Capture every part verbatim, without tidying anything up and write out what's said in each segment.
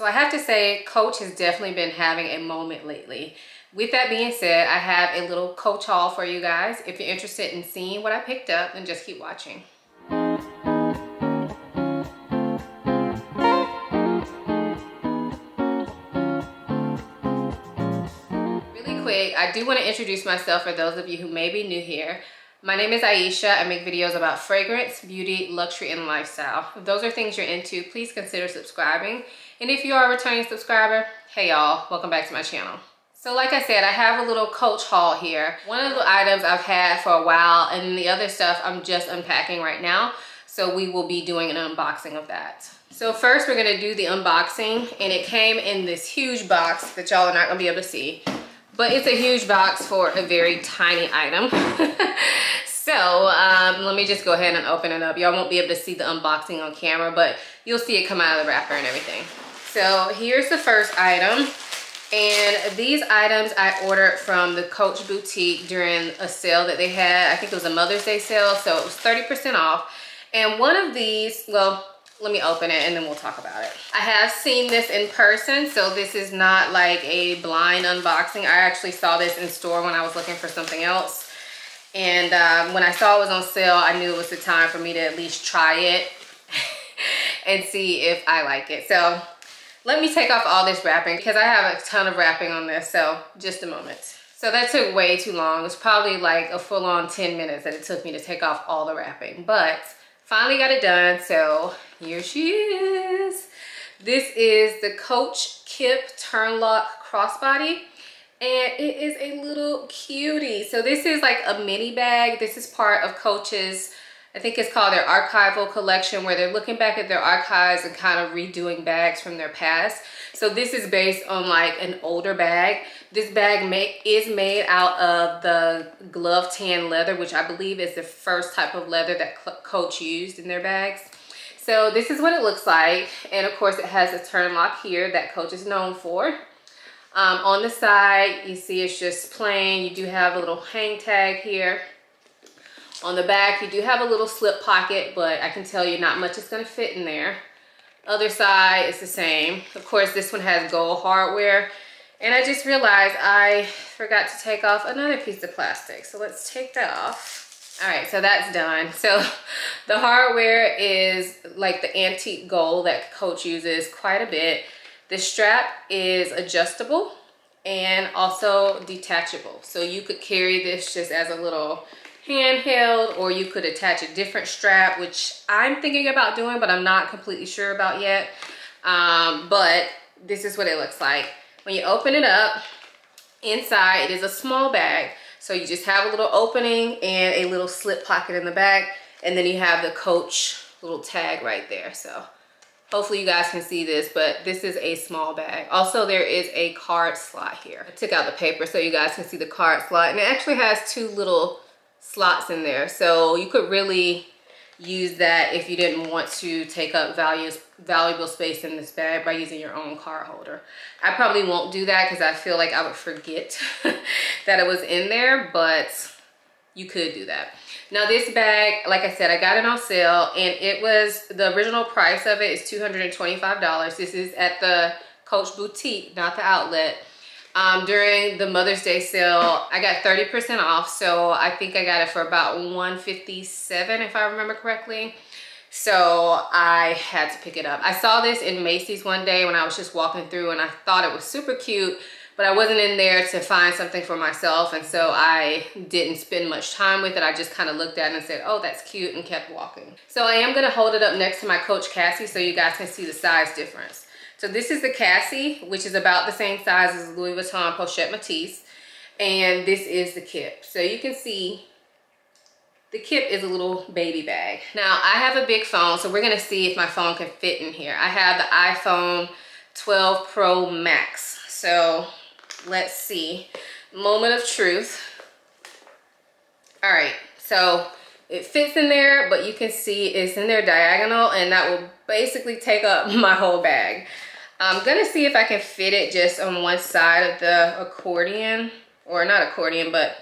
So I have to say, Coach has definitely been having a moment lately. With that being said, I have a little Coach haul for you guys. If you're interested in seeing what I picked up, then just keep watching. Really quick, I do want to introduce myself for those of you who may be new here. My name is Ayesha. I make videos about fragrance, beauty, luxury, and lifestyle. If those are things you're into, please consider subscribing. And if you are a returning subscriber, hey y'all, welcome back to my channel. So like I said, I have a little Coach haul here. One of the items I've had for a while, and the other stuff I'm just unpacking right now. So we will be doing an unboxing of that. So first we're gonna do the unboxing, and it came in this huge box that y'all are not gonna be able to see. But it's a huge box for a very tiny item. So um, let me just go ahead and open it up. Y'all won't be able to see the unboxing on camera, but you'll see it come out of the wrapper and everything. So here's the first item. And these items I ordered from the Coach boutique during a sale that they had. I think it was a Mother's Day sale, so it was thirty percent off. And one of these, well, let me open it and then we'll talk about it. I have seen this in person, so this is not like a blind unboxing. I actually saw this in store when I was looking for something else. And um, when I saw it was on sale, I knew it was the time for me to at least try it and see if I like it. So let me take off all this wrapping because I have a ton of wrapping on this, so just a moment. So that took way too long. It was probably like a full-on ten minutes that it took me to take off all the wrapping, but finally got it done, so here she is. This is the Coach Kip Turnlock Crossbody, and it is a little cutie. So this is like a mini bag. This is part of Coach's, I think it's called their archival collection, where they're looking back at their archives and kind of redoing bags from their past. So this is based on like an older bag. This bag make, is made out of the glove tan leather, which I believe is the first type of leather that Coach used in their bags. So this is what it looks like. And of course it has a turn lock here that Coach is known for. Um, on the side, you see it's just plain. You do have a little hang tag here. On the back, you do have a little slip pocket, but I can tell you not much is going to fit in there. Other side is the same. Of course, this one has gold hardware. And I just realized I forgot to take off another piece of plastic. So let's take that off. All right, so that's done. So the hardware is like the antique gold that Coach uses quite a bit. The strap is adjustable and also detachable. So you could carry this just as a little handheld, or you could attach a different strap, which I'm thinking about doing, but I'm not completely sure about yet. Um, but this is what it looks like. When you open it up, inside it is a small bag. So you just have a little opening and a little slip pocket in the back. And then you have the Coach little tag right there. So hopefully you guys can see this, but this is a small bag. Also, there is a card slot here. I took out the paper so you guys can see the card slot. And it actually has two little slots in there, so you could really use that if you didn't want to take up values valuable space in this bag by using your own card holder. I probably won't do that because I feel like I would forget that it was in there, but you could do that. Now this bag, like I said, I got it on sale, and it was, the original price of it is two hundred twenty-five dollars. This is at the Coach boutique, not the outlet. Um, during the Mother's Day sale, I got thirty percent off, so I think I got it for about one fifty-seven if I remember correctly. So I had to pick it up. I saw this in Macy's one day when I was just walking through, and I thought it was super cute, but I wasn't in there to find something for myself, and so I didn't spend much time with it. I just kind of looked at it and said, oh, that's cute, and kept walking. So I am going to hold it up next to my Coach Cassie so you guys can see the size difference. So this is the Cassie, which is about the same size as Louis Vuitton Pochette Metis. And this is the Kip. So you can see the Kip is a little baby bag. Now I have a big phone, so we're gonna see if my phone can fit in here. I have the iPhone twelve Pro Max. So let's see, moment of truth. All right, so it fits in there, but you can see it's in there diagonal, and that will basically take up my whole bag. I'm gonna see if I can fit it just on one side of the accordion, or not accordion, but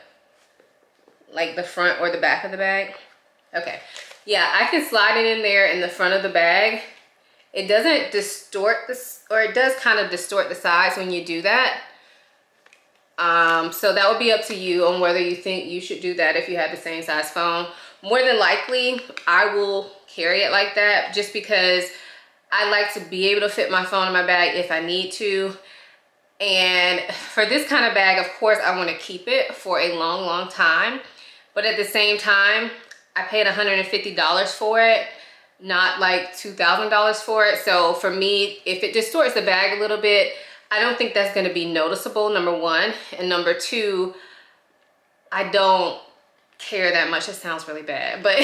like the front or the back of the bag. Okay, yeah, I can slide it in there in the front of the bag. It doesn't distort this, or it does kind of distort the sides when you do that. Um, so that would be up to you on whether you think you should do that if you have the same size phone. More than likely, I will carry it like that just because I like to be able to fit my phone in my bag if I need to. And for this kind of bag, of course, I want to keep it for a long, long time. But at the same time, I paid one hundred fifty dollars for it, not like two thousand dollars for it. So for me, if it distorts the bag a little bit, I don't think that's gonna be noticeable, number one. And number two, I don't care that much. It sounds really bad, but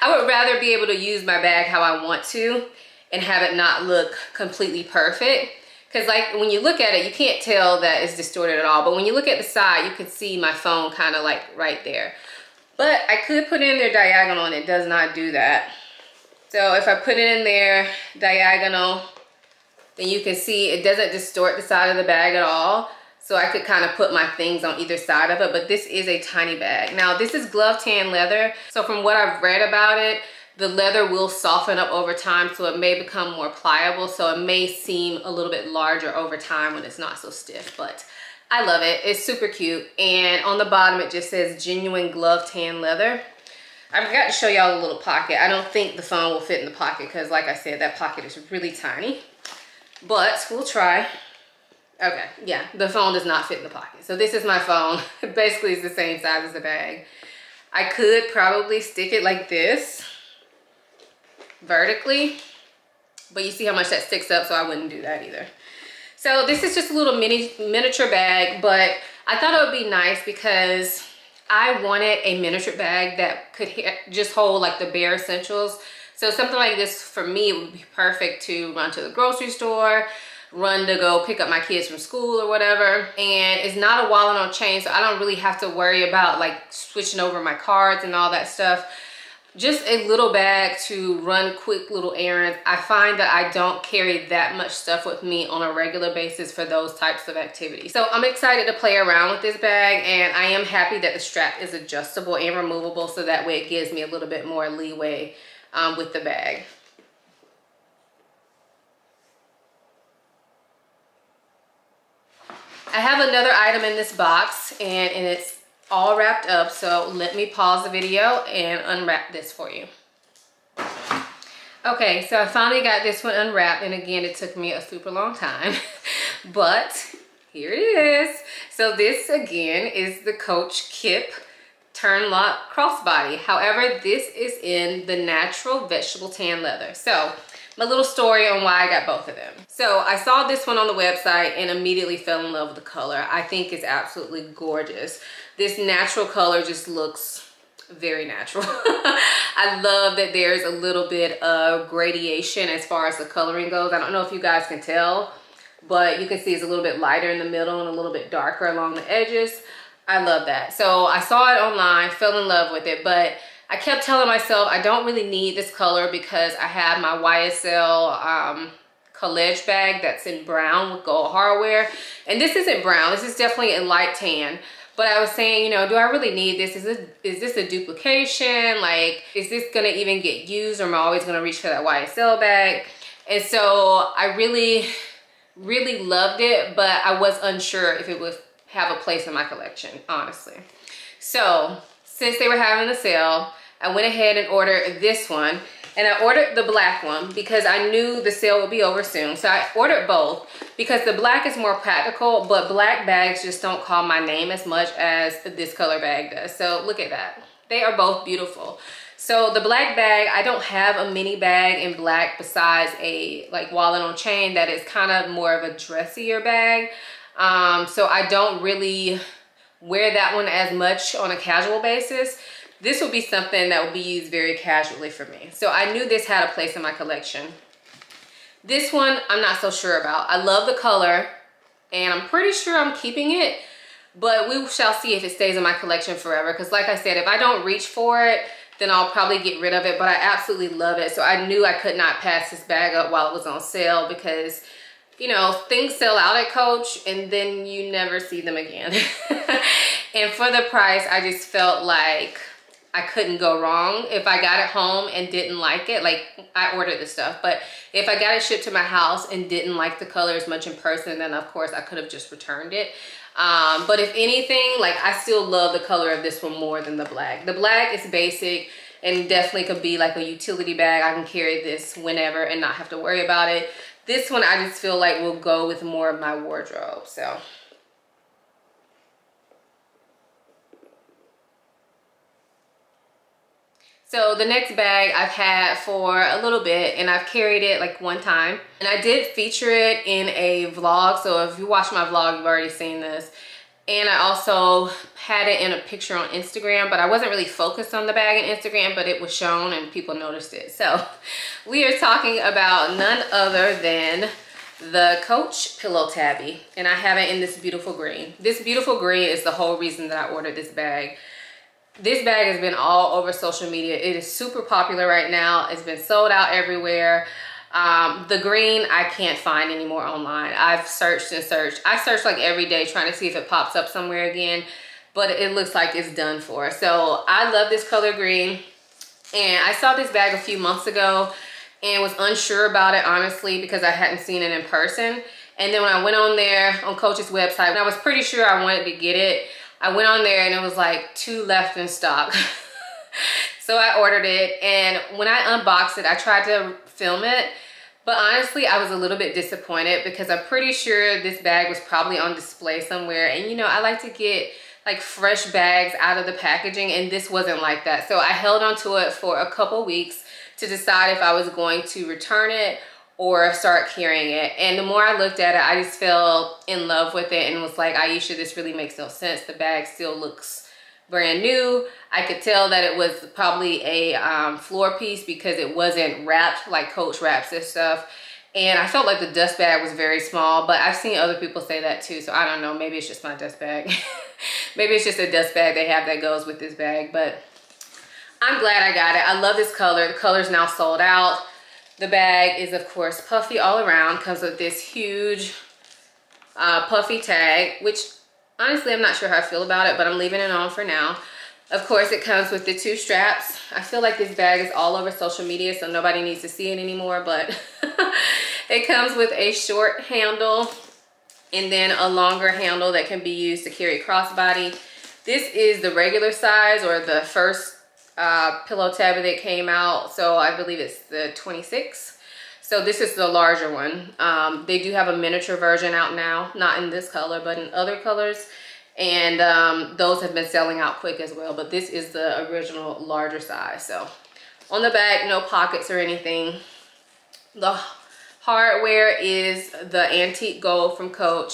I would rather be able to use my bag how I want to and have it not look completely perfect. Cause like when you look at it, you can't tell that it's distorted at all. But when you look at the side, you can see my phone kind of like right there. But I could put it in there diagonal and it does not do that. So if I put it in there diagonal, then you can see it doesn't distort the side of the bag at all. So I could kind of put my things on either side of it, but this is a tiny bag. Now this is glove tan leather. So from what I've read about it, the leather will soften up over time, so it may become more pliable. So it may seem a little bit larger over time when it's not so stiff, but I love it. It's super cute. And on the bottom, it just says genuine glove tan leather. I forgot to show y'all a little pocket. I don't think the phone will fit in the pocket because like I said, that pocket is really tiny, but we'll try. Okay, yeah, the phone does not fit in the pocket. So this is my phone. Basically, it's the same size as the bag. I could probably stick it like this vertically, but you see how much that sticks up, so I wouldn't do that either. So this is just a little mini miniature bag, but I thought it would be nice because I wanted a miniature bag that could just hold like the bare essentials. So something like this for me would be perfect to run to the grocery store, run to go pick up my kids from school or whatever. And it's not a wallet on chain, so I don't really have to worry about like switching over my cards and all that stuff. Just a little bag to run quick little errands. I find that I don't carry that much stuff with me on a regular basis for those types of activities. So I'm excited to play around with this bag, and I am happy that the strap is adjustable and removable, so that way it gives me a little bit more leeway um, with the bag. I have another item in this box, and, and it's all wrapped up, so let me pause the video and unwrap this for you. Okay, so I finally got this one unwrapped, and again, it took me a super long time, but here it is. So this, again, is the Coach Kip Turnlock Crossbody. However, this is in the natural vegetable tan leather. So my little story on why I got both of them. So I saw this one on the website and immediately fell in love with the color. I think it's absolutely gorgeous. This natural color just looks very natural. I love that there's a little bit of gradation as far as the coloring goes. I don't know if you guys can tell, but you can see it's a little bit lighter in the middle and a little bit darker along the edges. I love that. So I saw it online, fell in love with it, but I kept telling myself I don't really need this color because I have my Y S L um, college bag that's in brown with gold hardware. And this isn't brown, this is definitely a light tan. But I was saying, you know, do I really need this? Is this, is this a duplication? Like, is this gonna even get used, or am I always gonna reach for that Y S L bag? And so I really, really loved it, but I was unsure if it would have a place in my collection, honestly. So since they were having a sale, I went ahead and ordered this one, and I ordered the black one because I knew the sale would be over soon. So I ordered both because the black is more practical, but black bags just don't call my name as much as this color bag does. So look at that. They are both beautiful. So the black bag, I don't have a mini bag in black besides a like wallet on chain that is kind of more of a dressier bag. Um, so I don't really wear that one as much on a casual basis. This will be something that will be used very casually for me. So I knew this had a place in my collection. This one, I'm not so sure about. I love the color, and I'm pretty sure I'm keeping it, but we shall see if it stays in my collection forever. Because like I said, if I don't reach for it, then I'll probably get rid of it, but I absolutely love it. So I knew I could not pass this bag up while it was on sale because, you know, things sell out at Coach and then you never see them again. And for the price, I just felt like I couldn't go wrong. If I got it home and didn't like it, like I ordered this stuff, but if I got it shipped to my house and didn't like the color as much in person, then of course I could have just returned it. Um, but if anything, like I still love the color of this one more than the black. The black is basic and definitely could be like a utility bag. I can carry this whenever and not have to worry about it. This one I just feel like will go with more of my wardrobe, so. So the next bag I've had for a little bit, and I've carried it like one time, and I did feature it in a vlog. So if you watch my vlog, you've already seen this. And I also had it in a picture on Instagram, but I wasn't really focused on the bag in Instagram, but it was shown and people noticed it. So we are talking about none other than the Coach Pillow Tabby, and I have it in this beautiful green. This beautiful green is the whole reason that I ordered this bag. This bag has been all over social media. It is super popular right now. It's been sold out everywhere. Um, the green I can't find anymore online. I've searched and searched. I search like every day trying to see if it pops up somewhere again, but it looks like it's done for. So I love this color green. And I saw this bag a few months ago and was unsure about it, honestly, because I hadn't seen it in person. And then when I went on there on Coach's website, I was pretty sure I wanted to get it. I went on there and it was like two left in stock. So I ordered it, and when I unboxed it, I tried to film it, but honestly, I was a little bit disappointed because I'm pretty sure this bag was probably on display somewhere. And you know, I like to get like fresh bags out of the packaging, and this wasn't like that. So I held onto it for a couple weeks to decide if I was going to return it or start carrying it. And the more I looked at it, I just fell in love with it and was like, Ayesha, this really makes no sense. The bag still looks brand new. I could tell that it was probably a um, floor piece because it wasn't wrapped like Coach wraps this stuff. And I felt like the dust bag was very small, but I've seen other people say that too. So I don't know, maybe it's just my dust bag. Maybe it's just a dust bag they have that goes with this bag, but I'm glad I got it. I love this color. The color's now sold out. The bag is, of course, puffy all around. Comes with this huge uh, puffy tag, which honestly, I'm not sure how I feel about it, but I'm leaving it on for now. Of course, it comes with the two straps. I feel like this bag is all over social media, so nobody needs to see it anymore, but it comes with a short handle and then a longer handle that can be used to carry crossbody. This is the regular size, or the first Uh, Pillow Tabby that came out, so I believe it's the twenty-six. So this is the larger one. Um, they do have a miniature version out now, not in this color but in other colors, and um, those have been selling out quick as well, but this is the original larger size. So on the back, no pockets or anything. The hardware is the antique gold from Coach,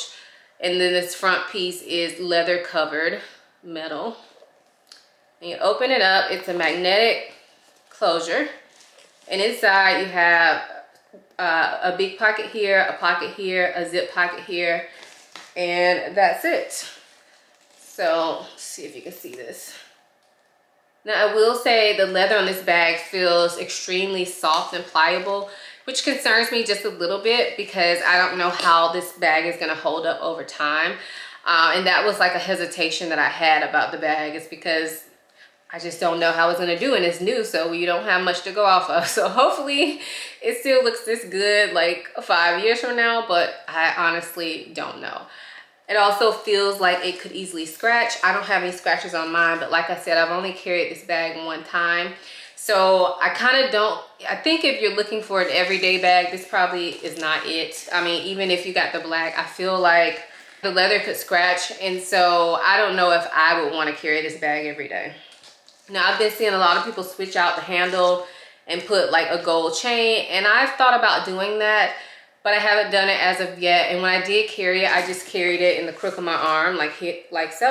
and then this front piece is leather covered metal. You open it up, it's a magnetic closure, and inside you have uh, a big pocket here, a pocket here, a zip pocket here, and that's it. So let's see if you can see this. Now I will say the leather on this bag feels extremely soft and pliable, which concerns me just a little bit because I don't know how this bag is going to hold up over time. Uh, and that was like a hesitation that I had about the bag, is because I just don't know how it's gonna do, and it's new, so you don't have much to go off of. So hopefully it still looks this good like five years from now, but I honestly don't know. It also feels like it could easily scratch. I don't have any scratches on mine, but like I said, I've only carried this bag one time. So I kind of don't, I think if you're looking for an everyday bag, this probably is not it. I mean, even if you got the black, I feel like the leather could scratch, and so I don't know if I would want to carry this bag every day. Now I've been seeing a lot of people switch out the handle and put like a gold chain, and I've thought about doing that, but I haven't done it as of yet. And when I did carry it, I just carried it in the crook of my arm, like hit like so,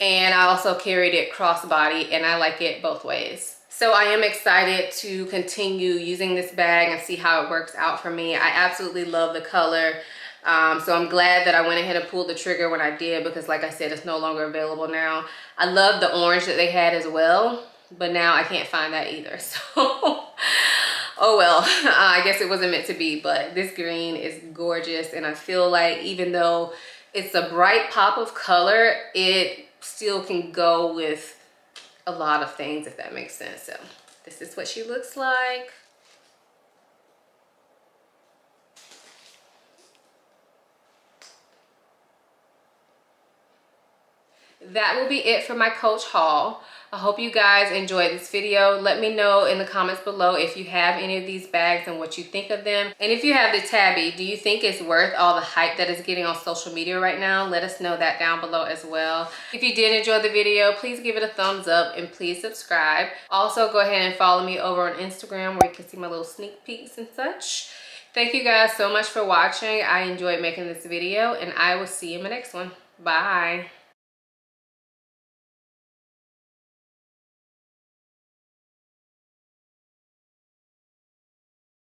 and I also carried it crossbody, and I like it both ways. So I am excited to continue using this bag and see how it works out for me. I absolutely love the color. Um, so I'm glad that I went ahead and pulled the trigger when I did, because like I said, it's no longer available now. I love the orange that they had as well, but now I can't find that either. So, oh well, uh, I guess it wasn't meant to be, but this green is gorgeous. And I feel like even though it's a bright pop of color, it still can go with a lot of things, if that makes sense. So this is what she looks like. That will be it for my Coach haul. I hope you guys enjoyed this video. Let me know in the comments below if you have any of these bags and what you think of them. And if you have the Tabby, do you think it's worth all the hype that it's getting on social media right now? Let us know that down below as well. If you did enjoy the video, please give it a thumbs up and please subscribe. Also, go ahead and follow me over on Instagram where you can see my little sneak peeks and such. Thank you guys so much for watching. I enjoyed making this video and I will see you in my next one. Bye.